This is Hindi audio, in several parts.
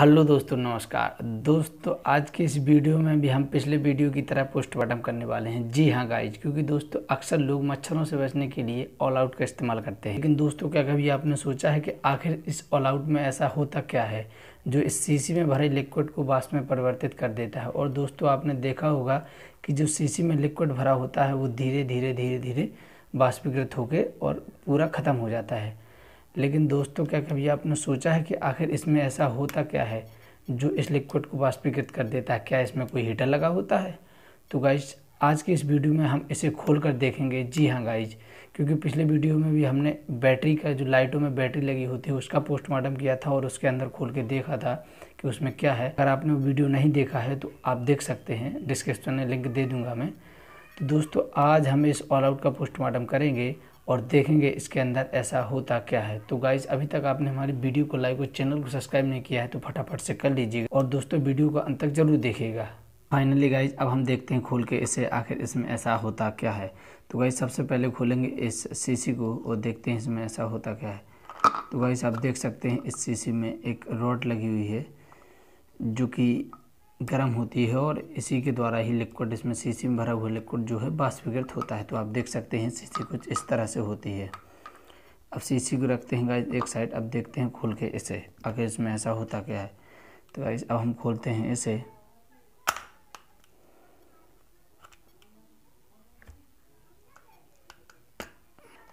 हेलो दोस्तों, नमस्कार दोस्तों। आज के इस वीडियो में भी हम पिछले वीडियो की तरह पोस्टमार्टम करने वाले हैं। जी हाँ गाइज, क्योंकि दोस्तों अक्सर लोग मच्छरों से बचने के लिए ऑल आउट का इस्तेमाल करते हैं, लेकिन दोस्तों क्या कभी आपने सोचा है कि आखिर इस ऑल आउट में ऐसा होता क्या है जो इस शीशी में भरे लिक्विड को वाष्प में परिवर्तित कर देता है। और दोस्तों आपने देखा होगा कि जो शीशी में लिक्विड भरा होता है वो धीरे धीरे धीरे धीरे वाष्पीकृत होकर और पूरा ख़त्म हो जाता है। लेकिन दोस्तों क्या कभी आपने सोचा है कि आखिर इसमें ऐसा होता क्या है जो इस लिक्विड को वाष्पीकृत कर देता है। क्या इसमें कोई हीटर लगा होता है। तो गाइज आज की इस वीडियो में हम इसे खोल कर देखेंगे। जी हाँ गाइज, क्योंकि पिछले वीडियो में भी हमने बैटरी का जो लाइटों में बैटरी लगी होती है उसका पोस्टमार्टम किया था और उसके अंदर खोल के देखा था कि उसमें क्या है। अगर आपने वो वीडियो नहीं देखा है तो आप देख सकते हैं, डिस्क्रिप्शन में लिंक दे दूँगा मैं। तो दोस्तों आज हम इस ऑल आउट का पोस्टमार्टम करेंगे और देखेंगे इसके अंदर ऐसा होता क्या है। तो गाइज अभी तक आपने हमारी वीडियो को लाइक और चैनल को सब्सक्राइब नहीं किया है तो फटाफट से कर लीजिएगा और दोस्तों वीडियो को अंत तक जरूर देखिएगा। फाइनली गाइज अब हम देखते हैं खोल के इसे आखिर इसमें ऐसा होता क्या है। तो गाइज सबसे पहले खोलेंगे इस शीशी को और देखते हैं इसमें ऐसा होता क्या है। तो गाइज आप देख सकते हैं इस शीशी में एक रॉड लगी हुई है जो कि गर्म होती है और इसी के द्वारा ही लिक्विड इसमें शीशी में भरा हुआ लिक्विड जो है वाष्पीकृत होता है। तो आप देख सकते हैं शीशी कुछ इस तरह से होती है। अब शीशी को रखते हैं गाइस एक साइड। अब देखते हैं खोल के इसे आखिर इसमें ऐसा होता क्या है। तो गाइस अब हम खोलते हैं इसे।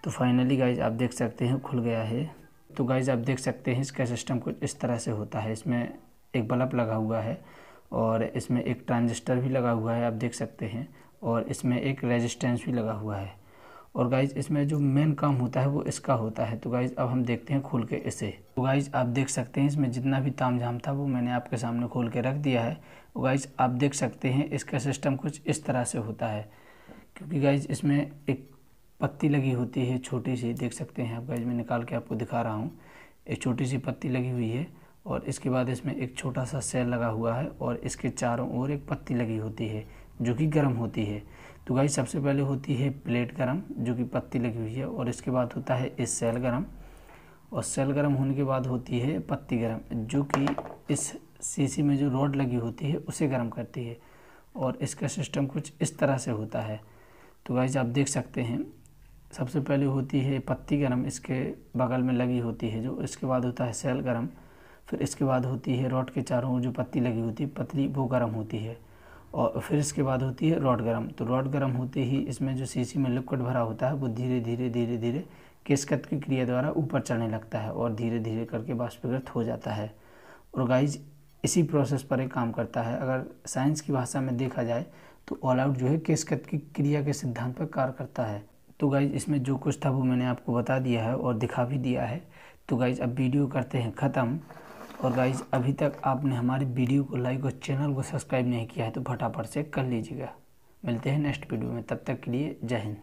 तो फाइनली गाइस आप देख सकते हैं खुल गया है। तो गाइस आप देख सकते हैं इसका सिस्टम कुछ इस तरह से होता है। इसमें एक बल्ब लगा हुआ है और इसमें एक ट्रांजिस्टर भी लगा हुआ है आप देख सकते हैं, और इसमें एक रेजिस्टेंस भी लगा हुआ है। और गाइज इसमें जो मेन काम होता है वो इसका होता है। तो गाइज अब हम देखते हैं खोल के इसे। तो गाइज आप देख सकते हैं इसमें जितना भी तामझाम था वो मैंने आपके सामने खोल के रख दिया है। तो गाइज आप देख सकते हैं इसका सिस्टम कुछ इस तरह से होता है, क्योंकि गाइज इसमें एक पत्ती लगी होती है छोटी सी, देख सकते हैं आप। गाइज मैं निकाल के आपको दिखा रहा हूँ, एक छोटी सी पत्ती लगी हुई है और इसके बाद इसमें एक छोटा सा सेल लगा हुआ है और इसके चारों ओर एक पत्ती लगी होती है जो कि गर्म होती है। तो गाइस सबसे पहले होती है प्लेट गर्म जो कि पत्ती लगी हुई है, और इसके बाद होता है इस सेल गर्म, और सेल गर्म होने के बाद होती है पत्ती गर्म जो कि इस शीशी में जो रॉड लगी होती है उसे गर्म करती है। और इसका सिस्टम कुछ इस तरह से होता है। तो गाइस आप देख सकते हैं सबसे पहले होती है पत्ती गर्म, इसके बगल में लगी होती है जो, इसके बाद होता है सेल गर्म, फिर इसके बाद होती है रॉड के चारों ओर जो पत्ती लगी होती है पतली वो गर्म होती है, और फिर इसके बाद होती है रॉड गर्म। तो रॉड गर्म होते ही इसमें जो शीशी में लिक्विड भरा होता है वो धीरे धीरे धीरे धीरे केशकत की क्रिया द्वारा ऊपर चढ़ने लगता है और धीरे धीरे करके वाष्पीकृत हो जाता है। और गाइज इसी प्रोसेस पर एक काम करता है। अगर साइंस की भाषा में देखा जाए तो ऑल आउट जो है केशकत की क्रिया के सिद्धांत पर कार्य करता है। तो गाइज इसमें जो कुछ था वो मैंने आपको बता दिया है और दिखा भी दिया है। तो गाइज अब वीडियो करते हैं ख़त्म। और गाइज अभी तक आपने हमारी वीडियो को लाइक और चैनल को सब्सक्राइब नहीं किया है तो फटाफट से कर लीजिएगा। मिलते हैं नेक्स्ट वीडियो में, तब तक के लिए जय हिंद।